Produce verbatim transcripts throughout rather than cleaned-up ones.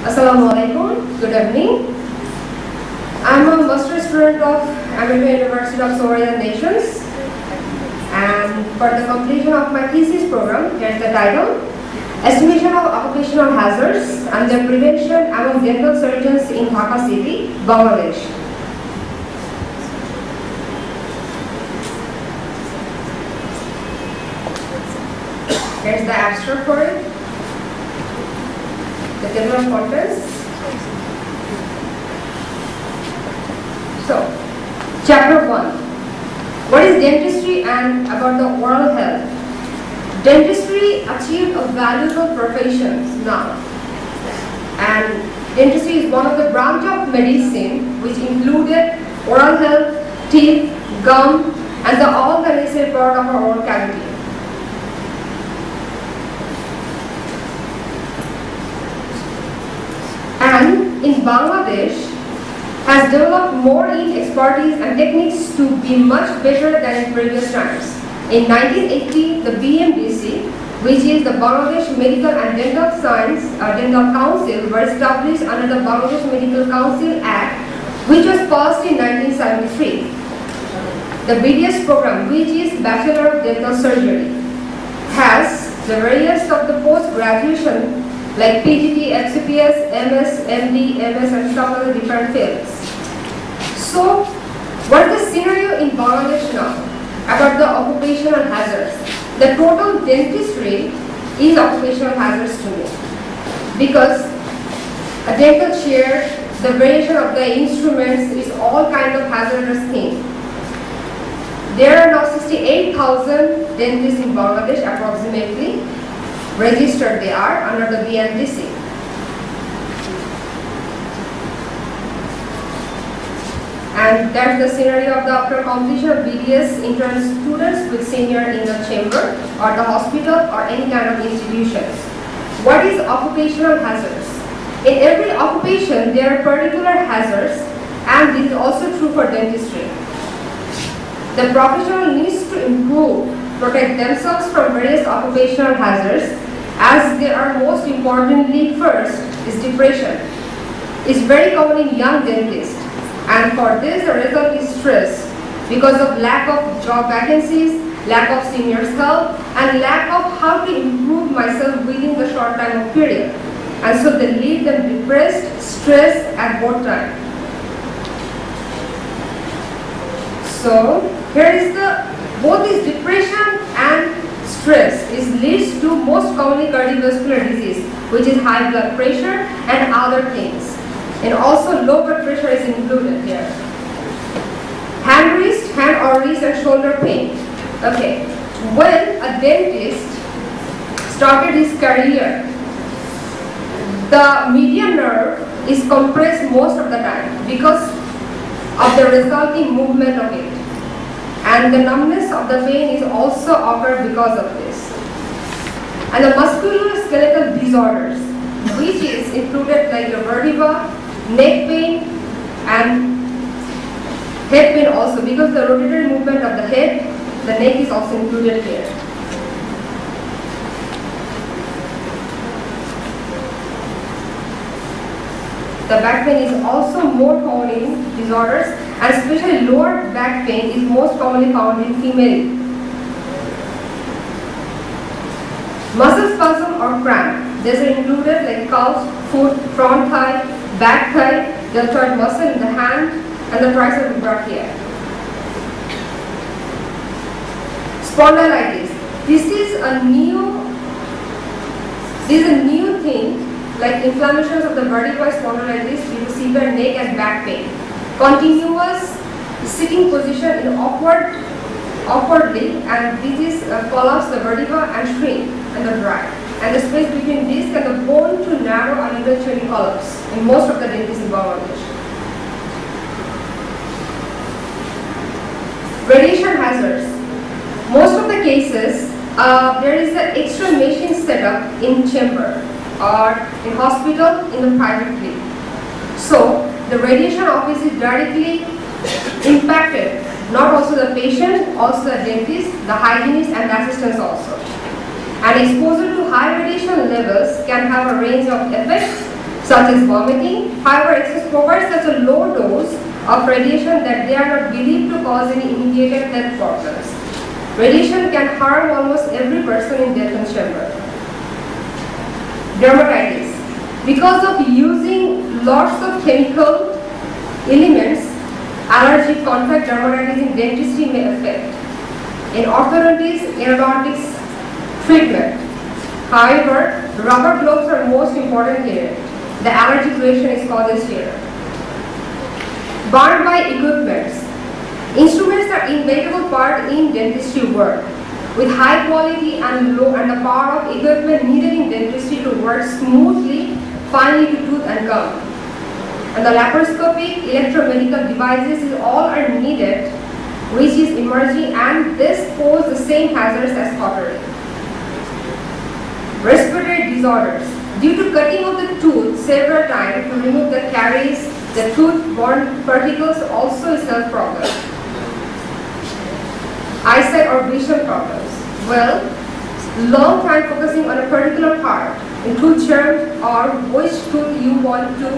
Assalamualaikum, good evening. I'm a master's student of American University of Sovereign Nations, and for the completion of my thesis program, here is the title, Estimation of Occupational Hazards and Their Prevention Among Dental Surgeons in Dhaka City, Bangladesh. Here's the abstract for it, the general contents. So, Chapter one. What is dentistry and about the oral health? Dentistry achieved a valuable profession now, and dentistry is one of the branch of medicine which included oral health, teeth, gum, and the all the necessary part of our oral cavity. And in Bangladesh, has developed more elite expertise and techniques to be much better than in previous times. In nineteen eighty, the B M D C, which is the Bangladesh Medical and Dental Science uh, Dental Council, were established under the Bangladesh Medical Council Act, which was passed in nineteen seventy-three. The B D S program, which is Bachelor of Dental Surgery, has the various of the post-graduation like P G T, F C P S, M S, M D, M S, and some other different fields. So, what is the scenario in Bangladesh now about the occupational hazards? The total dentistry is occupational hazards to me, because a dental chair, the variation of the instruments is all kind of hazardous thing. There are now sixty-eight thousand dentists in Bangladesh approximately. Registered they are under the B M D C. And that's the scenario of the after completion of B D S intern students with senior in the chamber or the hospital or any kind of institutions. What is occupational hazards? In every occupation there are particular hazards, and this is also true for dentistry. The professional needs to improve, protect themselves from various occupational hazards, as they are most importantly first is depression. It's very common in young dentists, and for this the result is stress because of lack of job vacancies, lack of senior help, and lack of how to improve myself within the short time of period. And so they leave them depressed, stressed at what time. So here is the both is depression and stress is leads to most commonly cardiovascular disease, which is high blood pressure and other things. And also low blood pressure is included here. Hand wrist, hand or wrist and shoulder pain. Okay, when a dentist started his career, the median nerve is compressed most of the time because of the resulting movement of it. And the numbness of the pain is also occurred because of this. And the musculoskeletal disorders, which is included like the vertebra, neck pain, and head pain also, because the rotatory movement of the head, the neck is also included here. The back pain is also more common in disorders, and especially lower back pain is most commonly found in female. Muscle spasm or cramp. These are included like calf, foot, front thigh, back thigh, deltoid muscle in the hand, and the tricep brachii. Spondylitis. This is a new. This is a new thing. Like inflammations of the vertebrae, spondylitis, due to severe neck and back pain. Continuous sitting position in awkward, awkwardly, and this is uh, collapse the vertebra and shrink and the dry. And the space between disc and the bone to narrow and eventually collapse in most of the dentists in Bangladesh. Radiation hazards. Most of the cases, uh, there is an extra machine setup in chamber or in hospital, in the private clinic. So, the radiation office is directly impacted, not also the patient, also the dentist, the hygienist, and the assistants also. And exposure to high radiation levels can have a range of effects, such as vomiting. However, X S provides such a low dose of radiation that they are not believed to cause any immediate health problems. Radiation can harm almost every person in death chamber. Dermatitis. Because of using lots of chemical elements, allergic contact dermatitis in dentistry may affect. In orthodontics, endodontics treatment. However, rubber gloves are most important here. The allergic reaction is caused here. Burned by equipments. Instruments are invaluable part in dentistry work. With high quality and low and the power of equipment needed in dentistry to work smoothly, finely to tooth and gum. And the laparoscopic electromedical devices is all are needed, which is emerging, and this pose the same hazards as pottery. Respiratory disorders. Due to cutting of the tooth several times to remove the caries, the tooth-borne particles also is health problem. Eyesight or vision problems. Well, long time focusing on a particular part, in tooth germ or which tooth you want to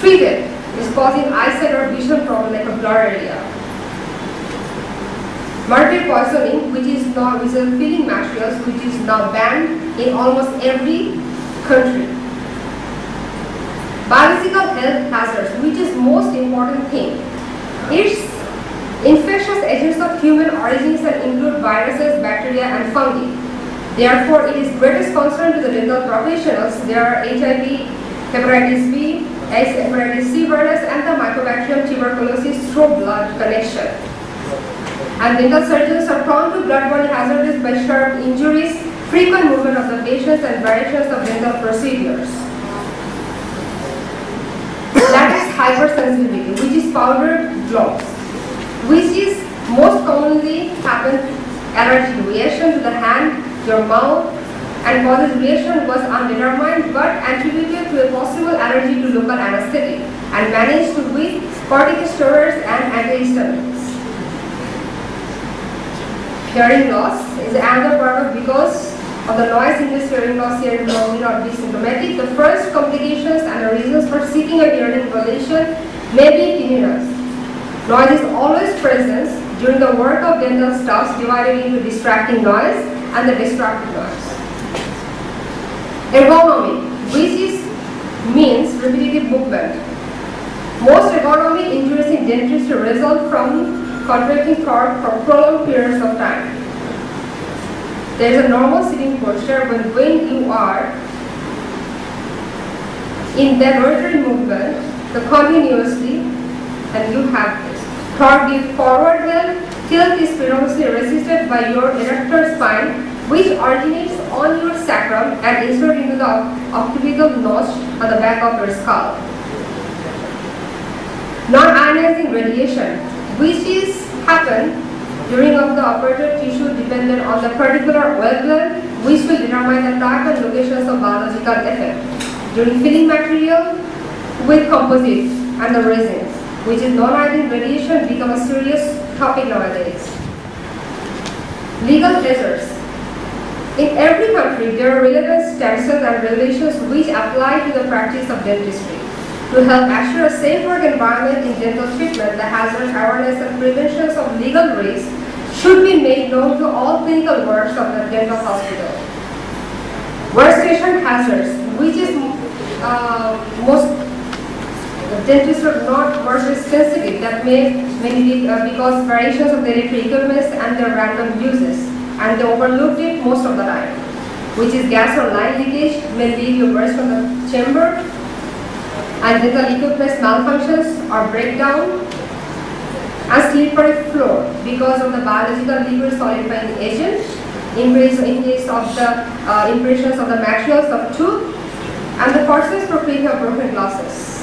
treat it, is causing eyesight or vision problem like a blur area. Mercury poisoning, which is now with a filling materials, which is now banned in almost every country. Biological health hazards, which is most important thing. Its infectious agents of human origins that include viruses, bacteria, and fungi. Therefore, it is greatest concern to the dental professionals. There are H I V, hepatitis B, AIDS, hepatitis C virus, and the mycobacterium tuberculosis through blood connection. And dental surgeons are prone to blood-borne hazards by sharp injuries, frequent movement of the patients, and variations of dental procedures. That is hypersensitivity, which is powdered gloves, which is most commonly happens allergic reaction to the hand, your mouth, and causes reaction was undetermined but attributed to a possible allergy to local anesthetic and managed with corticosteroids and antihistamines. Hearing loss is another part of because of the noise induced hearing loss here may not be symptomatic. The first complications and the reasons for seeking a hearing evaluation may be tinnitus. Noise is always present during the work of dental staffs, divided into distracting noise and the destructive noise. Ergonomic, which is, means repetitive movement. Most ergonomic injuries in dentistry result from contracting cord for prolonged periods of time. There is a normal sitting posture, but when you are in the rotary movement, the continuously, and you have thought the forward heel tilt is predominantly resisted by your erector spine, which originates on your sacrum and inserted into the occipital notch on the back of your skull. Non-ionizing radiation, which is happen during of the operative tissue dependent on the particular organ, which will determine the type and locations of biological effect during filling material with composites and the resins, which is non-ionizing radiation become a serious topic nowadays. Legal measures. In every country, there are relevant standards and regulations which apply to the practice of dentistry. To help assure a safe work environment in dental treatment, the hazard awareness and prevention of legal risks should be made known to all clinical works of the dental hospital. Workstation hazards, which is uh, most dentists are not versus sensitive, that may mainly uh, because variations of their equipment and their random uses, and they overlooked it most of the time, which is gas or line leakage may leave you burst from the chamber, and dental equipment malfunctions or breakdown, and slippery floor because of the biological liquid solidifying agent, in case of the uh, impressions of the materials of tooth, and the forces for creating broken glasses.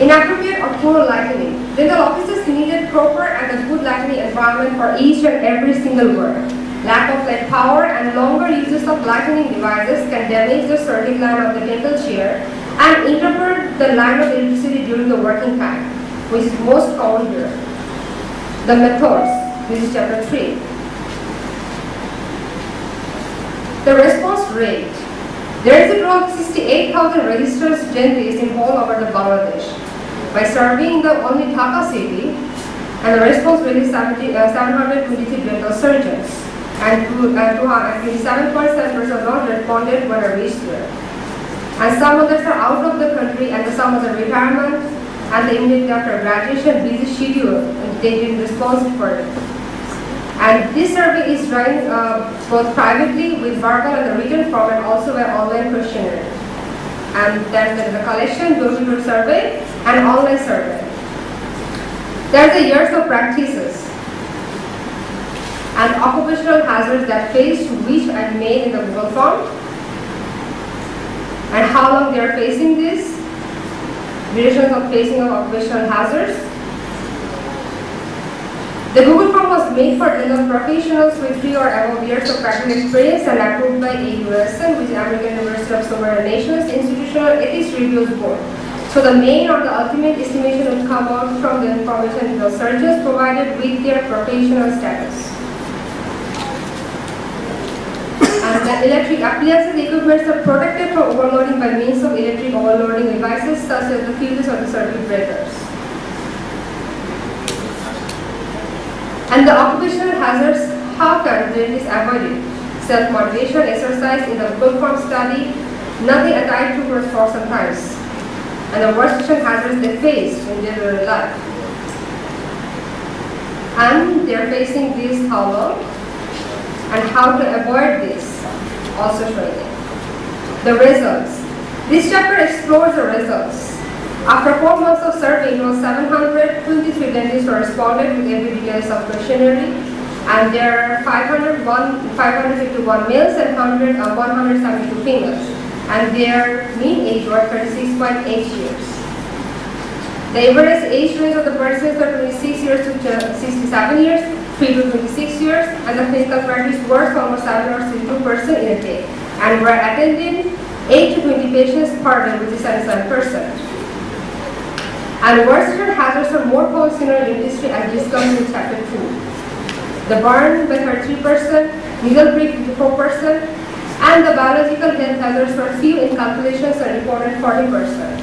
Inappropriate or poor lighting. Dental offices needed proper and a good lighting environment for each and every single work. Lack of light power and longer uses of lightening devices can damage the cervical line of the dental chair and interpret the line of electricity during the working time, which is most common here. The methods, which is chapter three. The response rate. There is around sixty-eight thousand registered dentists in all over the Bangladesh. By serving the only Dhaka city, and the responsibility is seven hundred twenty-three dental surgeons, and twenty-seven percent of not responded when I reached there. And some others are out of the country, and some of the retirement, and the immediate after graduation busy schedule, they didn't respond for it. And this survey is run uh, both privately with verbal and the written form, and also an online questionnaire. And then there's the collection, door-to-door survey, and online survey. There's the years of practices and occupational hazards that face, which are made in the Google form, and how long they are facing this, durations of facing of occupational hazards. The Google form was made for dental professionals with three or above years of practical experience and approved by A U S N, which is American University of Sovereign Nations Institutional Ethics Reviews Board. So the main or the ultimate estimation will come out from the information the surgeons provided with their professional status. And the electric appliances equipment are protected from overloading by means of electric overloading devices such as the fuses or the circuit breakers. And the occupational hazards, how can dentists avoid it? Self-motivation, exercise in the Google form study, nothing at I two for sometimes. And the worst hazards they face in their real life. And they're facing this how long? And how to avoid this, also training. The results. This chapter explores the results. After four months of survey, it was seven hundred twenty-three dentists who responded with every details of questionnaire, and there are five hundred fifty-one males and one hundred seventy-two females, and their mean age was thirty-six point eight years. The average age range of the participants are twenty-six years to sixty-seven years, three to twenty-six years, and the physical practice was almost seven or sixty-two percent in a day, and were attended eight to twenty patients per day, which is seventy-seven percent. And worst hazards are more common in our industry, and this comes in chapter two. The burn by thirty-three percent, needle prick fifty-four percent, and the biological health hazards for few in calculations are reported forty percent.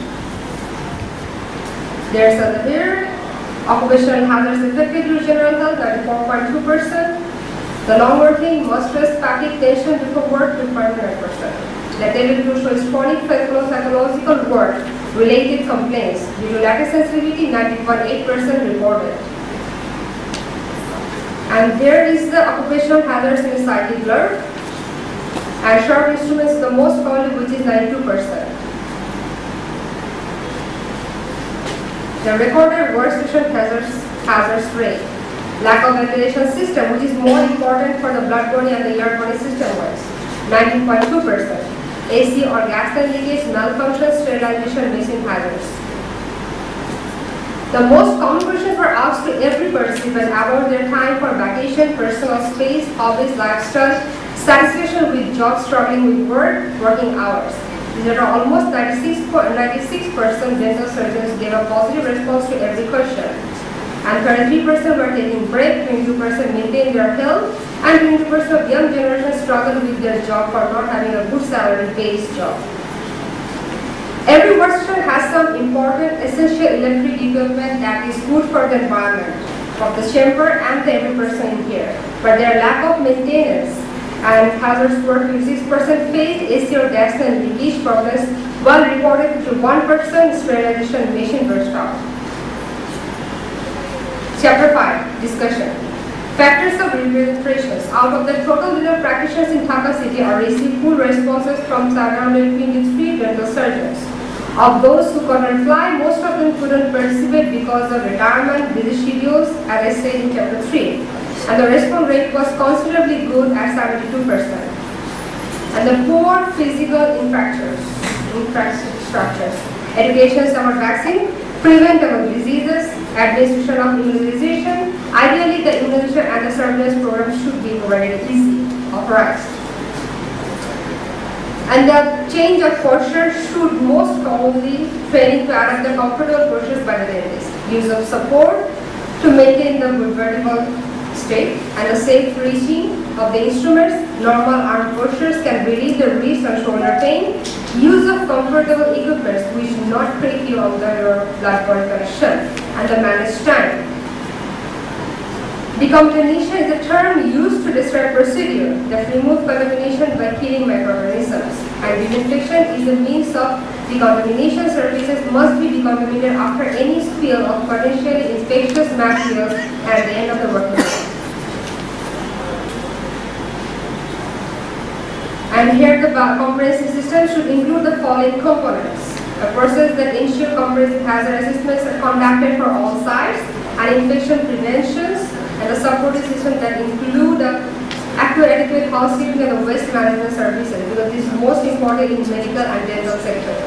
There's other here. Occupational hazards affected through general health, thirty-four point two percent. The long working, most stress, fatigue, tension before work, fifty-five percent. The table two shows chronic psychological work-related complaints due to lack of sensitivity, ninety point eight percent reported. And there is the occupational hazards in the psychic blur. And sharp instruments the most commonly, which is ninety-two percent. The recorded worst patient hazards, hazards rate. Lack of ventilation system, which is more important for the blood-body and the air-body system-wise, ninety point two percent. A C or gas leakage, malfunction, sterilization, missing hazards. The most common questions were asked to every participant about their time for vacation, personal space, hobbies, lifestyle, satisfaction with job, struggling with work, working hours. There are almost ninety-six percent dental surgeons gave a positive response to every question. And thirty-three percent were taking break, twenty-two percent maintained their health, and twenty percent of young generation struggle with their job for not having a good salary-based job. Every profession has some important essential electric equipment that is good for the environment of the chamber and the every person here, but their lack of maintenance and hazards were fifty-six percent faced A C or gas and leakage problems, while reported to one percent sterilization machine burst out. Chapter five, discussion. Factors of registrations. Out of the total number of practitioners in Dhaka city are received full responses from seven hundred twenty-three dental surgeons. Of those who couldn't fly, most of them couldn't participate because of retirement, busy schedules, as I said in chapter three. And the response rate was considerably good at seventy-two percent. And the poor physical infrastructures, infrastructures, education, summer vaccine, preventable diseases, administration of immunization. Ideally, the immunization and the surveillance program should be provided easy, authorized. And the change of posture should most commonly training to adapt the comfortable postures by the dentist. Use of support to maintain the vertical state and a safe reaching of the instruments, normal arm postures can relieve the wrist and shoulder pain. Use of comfortable equipment which do not create you under your blood-brain connection, and the managed time. Decontamination is a term used to describe procedure that removes contamination by killing microorganisms. And disinfection is a means of decontamination. Surfaces must be decontaminated after any spill of potentially infectious materials at the end of the working day. And here the comprehensive system should include the following components. A process that ensures comprehensive hazard assessments are conducted for all sites, and infection preventions, and the supporting system that include the adequate housekeeping and the waste management services, because this is most important in medical and dental sector.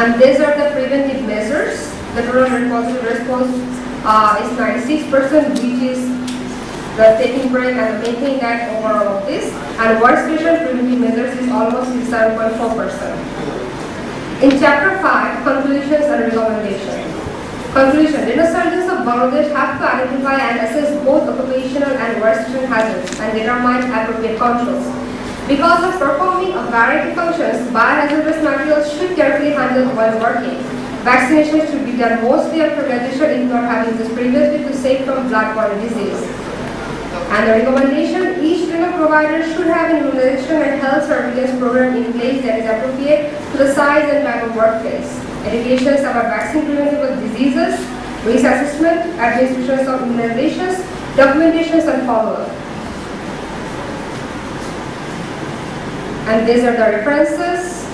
And these are the preventive measures. The total responsive response uh, is ninety-six percent, which is the taking break and the making that overall of this, and worst patient preventive measures is almost seven point four percent. In Chapter five, Conclusions and Recommendations. Conclusion: dental surgeons of Bangladesh have to identify and assess both occupational and worst patient hazards and determine appropriate controls. Because of performing a variety of functions, biohazardous materials should carefully handled while working. Vaccinations should be done mostly after graduation if not having this previously to save from blood-borne disease. And the recommendation, each dental provider should have an immunization and health surveillance program in place that is appropriate to the size and type of workplace. Educations about vaccine preventable diseases, risk assessment, administrations of immunizations, documentations and follow-up. And these are the references.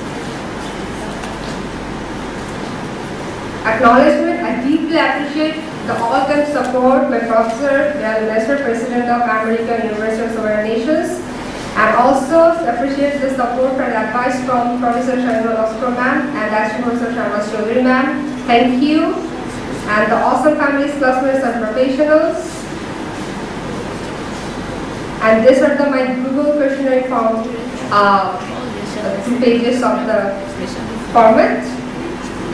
Acknowledgement: I deeply appreciate the all-time support by Professor Daniel Nestor, President of American University of Sovereign Nations, and also appreciate the support and advice from Professor Shannon Oscar ma'am and Assistant Professor Sharma Chaudhary ma'am. Thank you. And the awesome families, classmates and professionals. And these are the my Google questionnaire from uh, two pages of the format.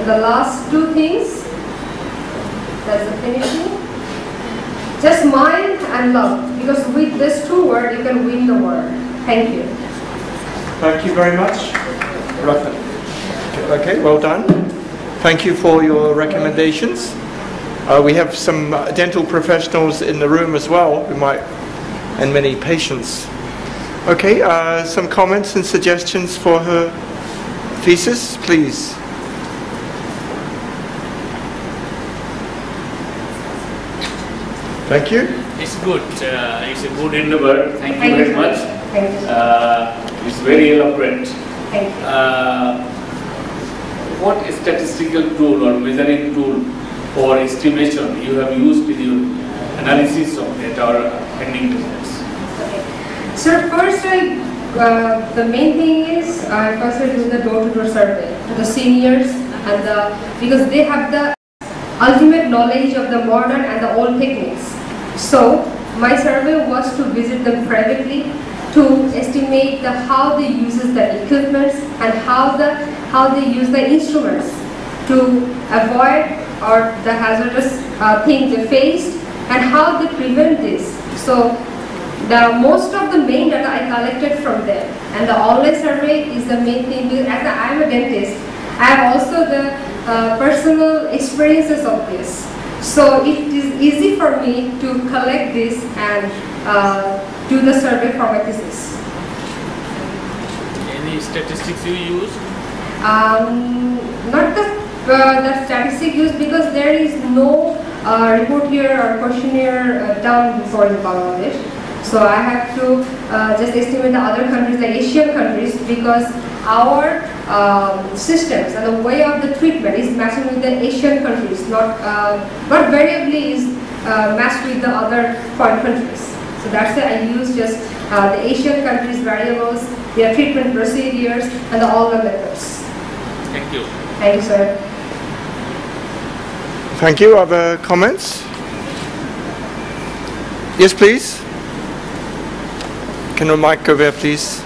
The last two things. That's the finishing. Just mind and love, because with this two word you can win the world. Thank you. Thank you very much, Rawfun. Okay, well done. Thank you for your recommendations. Uh, we have some dental professionals in the room as well, who might, and many patients. Okay, uh, some comments and suggestions for her thesis, please. Thank you. It's good. Uh, it's a good endeavor. Thank you Thank very you. much. Thank you. Uh, it's very elaborate. Thank you. Uh, what statistical tool or measuring tool or estimation you have used in your analysis of data or ending results? Okay. So first, I, uh, the main thing is I uh, first I do the door-to-door survey to the seniors and the, because they have the ultimate knowledge of the modern and the old techniques. So my survey was to visit them privately to estimate the, how they uses the equipments and how the how they use the instruments to avoid or the hazardous uh, thing they faced and how they prevent this. So the most of the main data I collected from them, and the online survey is the main thing because as I am a dentist, I have also the uh, personal experiences of this. So it is easy for me to collect this and uh, do the survey for my thesis. Any statistics you use? Um, not the, uh, the statistic used, because there is no uh, report here or questionnaire uh, down before in Bangladesh. So I have to uh, just estimate the other countries, the Asian countries, because our um, systems and the way of the treatment is matching with the Asian countries, not uh, but variably is uh, matched with the other foreign countries. So that's why I use just uh, the Asian countries' variables, their treatment procedures, and the, all the methods. Thank you. Thank you, sir. Thank you. Other comments? Yes, please. Can the mic go there, please?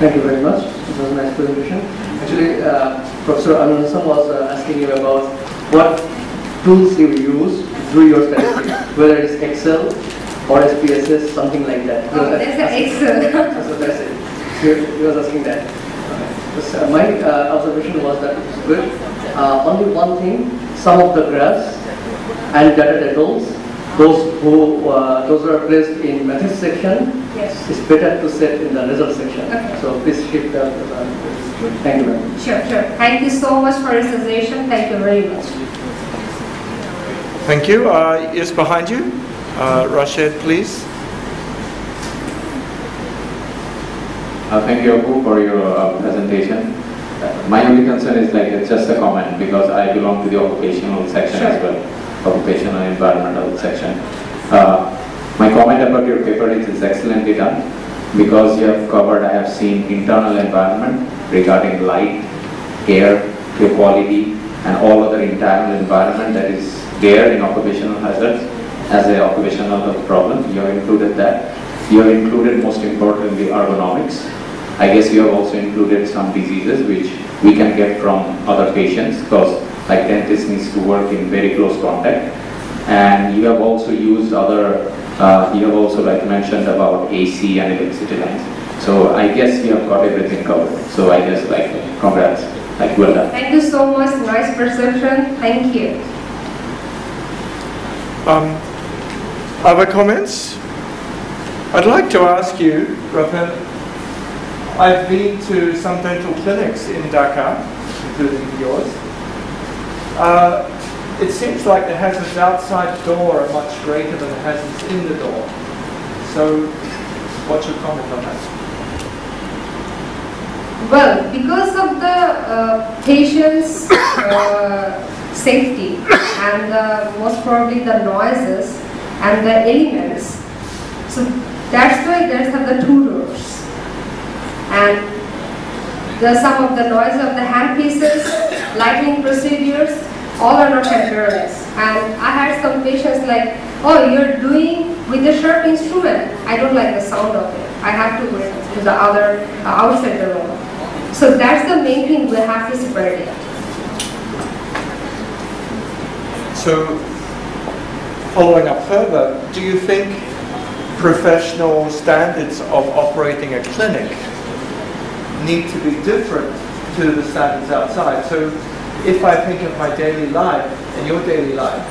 Thank you very much. two thousand nine presentation. Actually, uh, Professor Anunasam was uh, asking you about what tools you use through your study, whether it's Excel or S P S S, something like that. Oh, that's the Excel. So that's it. He was asking that. So my uh, observation was that it's good. Uh, only one thing: some of the graphs and data tables, those who uh, those are placed in methods section, yes, it's better to set in the result section. Okay. So please shift the. Thank you, ma'am. Sure, sure. Thank you so much for your suggestion. Thank you very much. Thank you. Uh, yes, behind you, uh, Rashid, please. Uh, thank you, Apu, for your uh, presentation. Uh, my only concern is like it's just a comment because I belong to the occupational section, sure, as well, occupational and environmental section. Uh, my comment about your paper is it's excellently done because you have covered. I have seen internal environment regarding light, air, air quality, and all other internal environment that is there in occupational hazards as an occupational problem. You have included that. You have included most importantly ergonomics. I guess you have also included some diseases which we can get from other patients because like dentist needs to work in very close contact, and you have also used other, uh, you have also like mentioned about A C and electricity lines. So I guess you have got everything covered. So I guess like congrats, like well done. Thank you so much, nice perception, thank you. Um, other comments? I'd like to ask you, Rawfun, I've been to some dental clinics in Dhaka, including yours. Uh, it seems like the hazards outside the door are much greater than the hazards in the door. So, what's your comment on that? Well, because of the uh, patient's uh, safety and uh, most probably the noises and the elements, so that's why there's the two doors. And the, some of the noise of the handpieces, lighting procedures, all are not temporary. And I had some patients like, oh, you're doing with a sharp instrument. I don't like the sound of it. I have to wait to the other uh, outside the room. So that's the main thing, we have to separate it. So, following up further, do you think professional standards of operating a clinic need to be different to the standards outside? So if I think of my daily life and your daily life,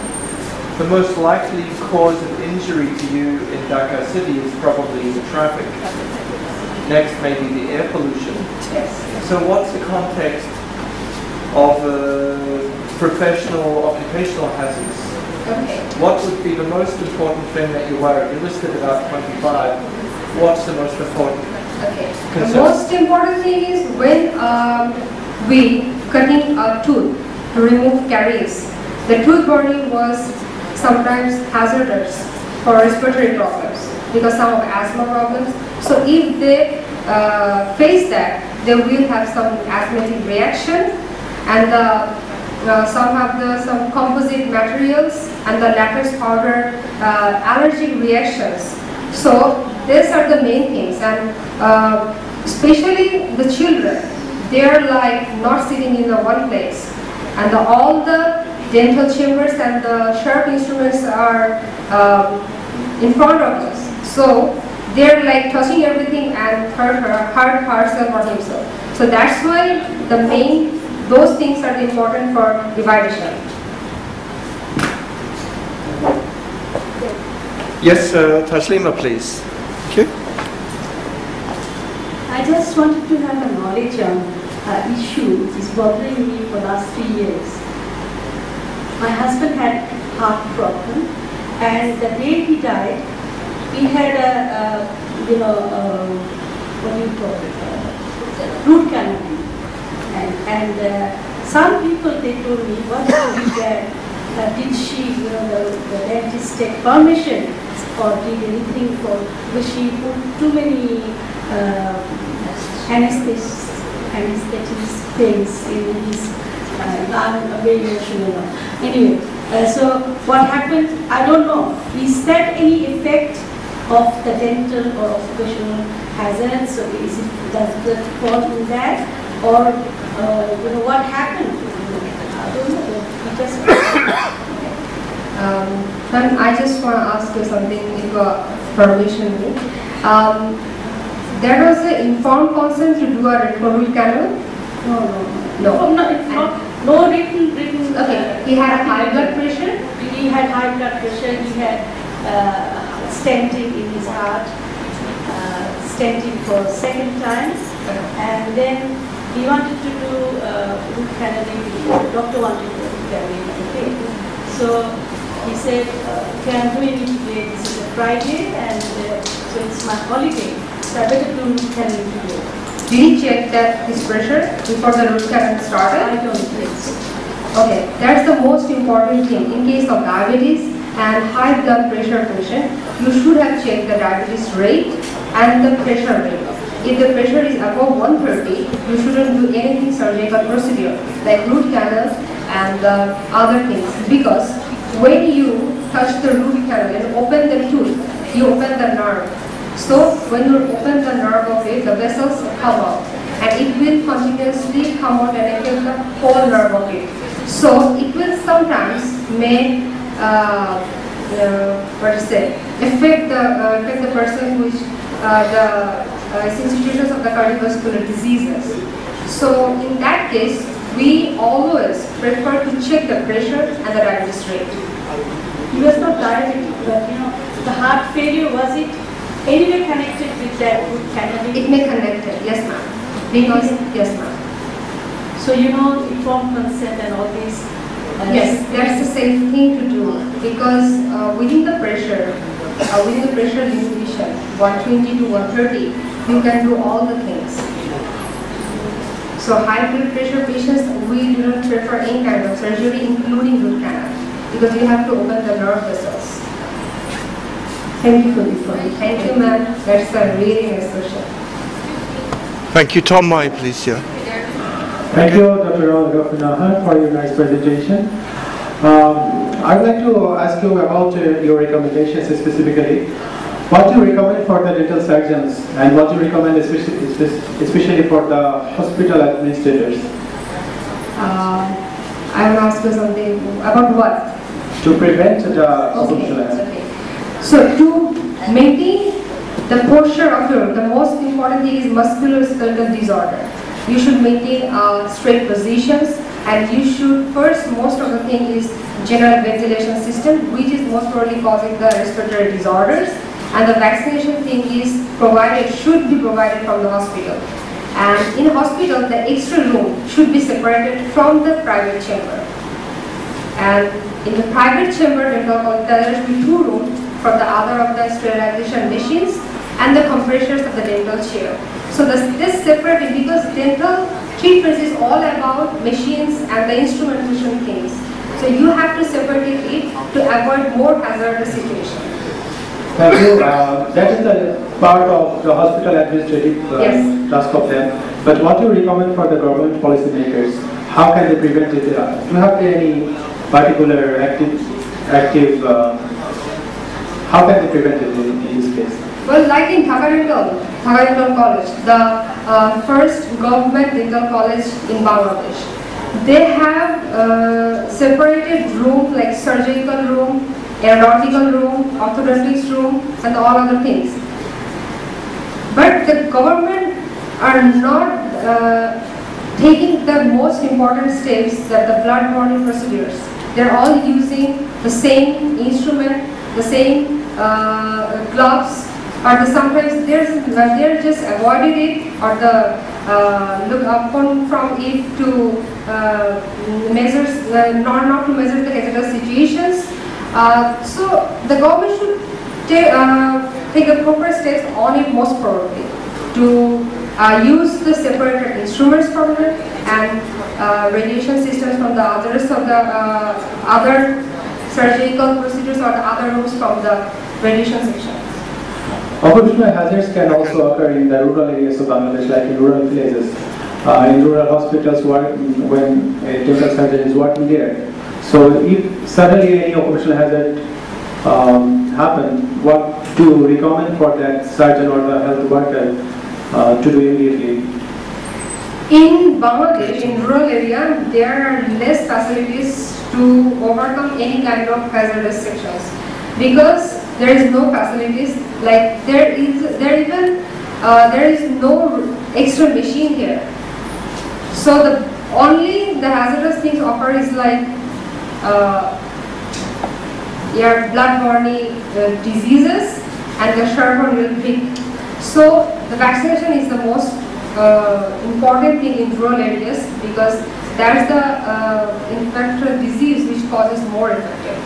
the most likely cause of injury to you in Dhaka city is probably the traffic. Next, maybe the air pollution. Yes. So what's the context of uh, professional occupational hazards? Okay. What would be the most important thing that you worry? You listed about twenty-five. What's the most important? Okay. The most important thing is when um, we cutting a tooth to remove caries, the tooth burning was sometimes hazardous for respiratory problems because some of asthma problems. So if they uh, face that, they will have some asthmatic reaction, and the Uh, some have the some composite materials and the latex powder uh, allergic reactions. So these are the main things, and uh, especially the children, they are like not sitting in the one place, and the, all the dental chambers and the sharp instruments are um, in front of us. So they are like touching everything and hurt her, hurt herself or himself. So that's why the main. Those things are important for division. Yes, uh, Taslima, please. Thank you. I just wanted to have a knowledge on an uh, issue which is bothering me for the last three years. My husband had heart problem, and the day he died, we had a, a you know, a, what do you call it, a root canal. And, and uh, some people, they told me, what uh, did she, you know, the, the dentist take permission or did anything for, because she put too many uh, anesthetics, anesthetics things in his lung, uh, very emotional. Anyway, uh, so what happened, I don't know. Is that any effect of the dental or occupational hazards. So is it, does that fall in that, or uh, you know, what happened? I don't know. Um, and I just want to ask you something, if uh, permission. Um, there was an informed consent to do a rectal canal? No, no, no. No, no, it's not, no written, written. Okay, uh, he had a high blood pressure? He had high blood pressure, he had uh, stenting in his heart, uh, stenting for a second time, and then he wanted to do uh, root canal, the doctor wanted to do root canal. So he said, uh, can do it today, this is a Friday, and uh, so it's my holiday, so I better do root canal today. Did he check that his pressure before the root canal started? I don't think so. Okay, that's the most important thing. In case of diabetes and high blood pressure patient, you should have checked the diabetes rate and the pressure rate. If the pressure is above one thirty, you shouldn't do anything surgical procedure like root canal and the other things, because when you touch the root canal and open the tooth, you open the nerve. So when you open the nerve of it, the vessels come out, and it will continuously come out and kill the whole nerve of it. So it will sometimes may uh, uh, what is it, affect the uh, affect the person which uh, the uh, institutions of the cardiovascular diseases. So in that case, we always prefer to check the pressure and the diabetes rate. He was not diabetic, but you know, the heart failure, was it anyway connected with that root canal? It may connect it, yes ma'am. Because, yes ma'am. So you know, informed consent and all these. Uh, yes, that's the safe thing to do, because uh, within the pressure, uh, within the pressure distribution, one twenty to one thirty, you can do all the things. So high blood pressure patients, we do not prefer any kind of surgery, including root canal, because you have to open the nerve vessels. Thank you for this one. Thank you, ma'am. That's a really nice question. Thank you, Tom. Mai, please, yeah. Thank you, Doctor Rawfun Nahar, for your nice presentation. Um, I'd like to ask you about uh, your recommendations specifically. What do you recommend for the dental surgeons, and what do you recommend especially, especially for the hospital administrators? Uh, I will ask you something about what? To prevent the occlusion. Okay, okay. So to maintain the posture of your, the most important thing is musculoskeletal disorder. You should maintain uh, straight positions, and you should first, most of the thing is general ventilation system, which is most probably causing the respiratory disorders. And the vaccination thing is provided, should be provided from the hospital. And in hospital, the extra room should be separated from the private chamber. And in the private chamber, there will be two rooms for the other of the sterilization machines and the compressors of the dental chair. So this, this separated, because dental treatments is all about machines and the instrumentation things. So you have to separate it to avoid more hazardous situations. Thank you. Uh, that is the part of the hospital administrative uh, yes. task of them. But what do you recommend for the government policymakers? How can they prevent it? Uh, do you have any particular active, active? Uh, how can they prevent it in, in this case? Well, like in Tagore Dental College, the uh, first government dental college in Bangladesh, they have uh, separated room like surgical room, aeronautical room, orthodontics room, and all other things. But the government are not uh, taking the most important steps, that the blood-borne procedures. They're all using the same instrument, the same uh, gloves, or the sometimes there's, they're just avoided it, or the uh, look upon from it to uh, measures, uh, not, not to measure the hazardous situations. Uh, so the government should take, uh, take the proper steps on it, most probably to uh, use the separated instruments from it, and uh, radiation systems from the others of the uh, other surgical procedures or the other rooms from the radiation section. Occupational hazards can also occur in the rural areas of Bangladesh, like in rural places, uh, in rural hospitals when a dental surgeon is working there. So if suddenly any occupational hazard um, happened, what to recommend for that surgeon or the health worker uh, to do immediately? In Bangladesh, in rural area, there are less facilities to overcome any kind of hazardous sections because there is no facilities. Like there is, there even uh, there is no extra machine here. So the only the hazardous things offered is like uh, your blood-borne uh, diseases and the sharp-horned tick. So the vaccination is the most Uh, important thing in rural areas because that's the uh, infectious disease which causes more infection.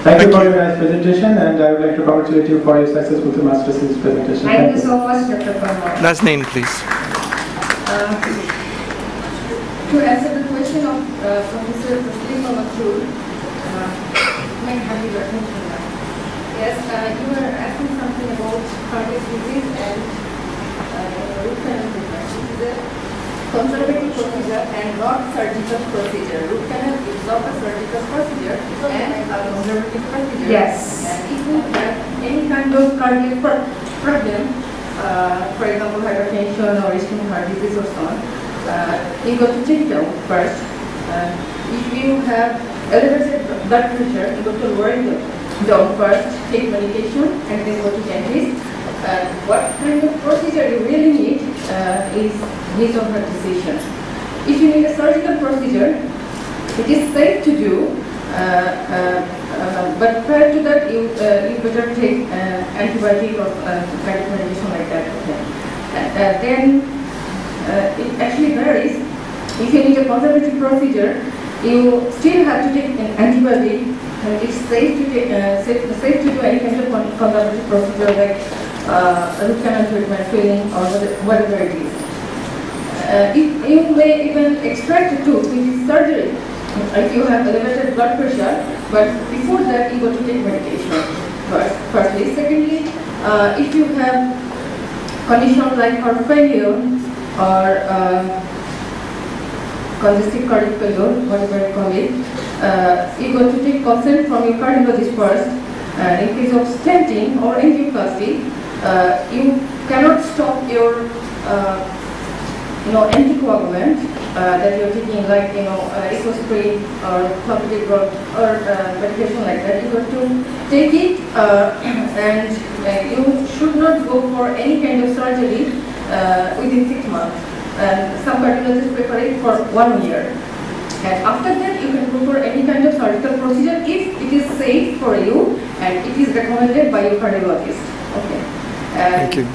Thank, Thank you for your nice presentation, and I would like to congratulate you for your successful master's thesis presentation. Thank, Thank you so much, Doctor Parmar. Last name, please. Uh, to answer the question of uh, Professor Muslim Mathur, uh, my happy welcome to that. Yes, uh, you were asking something about cardiac disease and Uh, conservative procedure and not surgical procedure. Root canal is not a surgical procedure and a conservative procedure. Yes. And if you have any kind of cardiac problem, uh, for example hypertension or ischemic heart disease or so on, uh, you got to check it out first. Uh, if you have elevated blood pressure, you got to lower it down first, take medication and then go to dentist. Uh, what kind of procedure you really need uh, is based on her decision. If you need a surgical procedure, it is safe to do, uh, uh, uh, but prior to that, you, uh, you better take uh, antibiotic or uh, cardiac medication like that. Okay. Uh, uh, then uh, it actually varies. If you need a conservative procedure, you still have to take an antibiotic. And it's safe to take, uh, safe, safe to do any kind of conservative procedure like Uh, root canal treatment, filling, or whatever it is. Uh, if you may even extract a tooth with surgery, if you have elevated blood pressure, but before that you got to take medication first. Firstly, secondly, uh, if you have conditions like heart failure or uh, congestive cardiac failure, whatever you call it, uh, you got to take consent from your cardiologist first. And in case of stenting or angioplasty, Uh, you cannot stop your, uh, you know, anticoagulant uh, that you're taking, like, you know, uh, ecospray or clopidogrel or uh, medication like that. You got to take it, uh, and uh, you should not go for any kind of surgery uh, within six months. And some cardiologists prefer it for one year. And after that, you can go for any kind of surgical procedure if it is safe for you and it is recommended by your cardiologist. Okay. Uh, Thank you.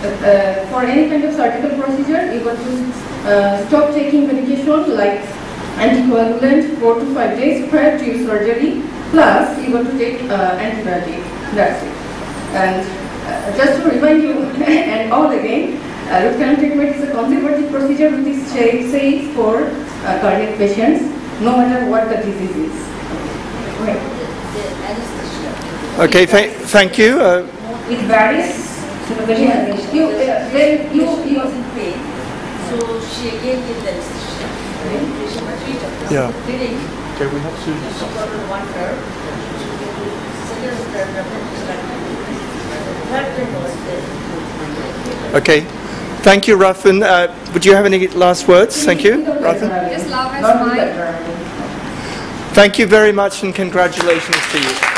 Uh, uh, for any kind of surgical procedure, you got to uh, stop taking medication like anticoagulant four to five days prior to your surgery. Plus, you got to take uh, antibiotic. That's it. And uh, just to remind you, and all again, uh, root canal treatment is a conservative procedure which is safe for uh, cardiac patients, no matter what the disease is. Okay. Okay. Th thank you. Uh, It varies. So the patient yeah. is you, uh, then you, you was in pain, so she again did the anesthesia. Then the patient was treated. Yeah. Okay, we have Susan. She got on one nerve. She did the second nerve, the third nerve was there. Okay. Thank you, Rawfun. Uh, would you have any last words? Thank you, Rawfun. Yes, love has mine. Thank you very much, and congratulations to you.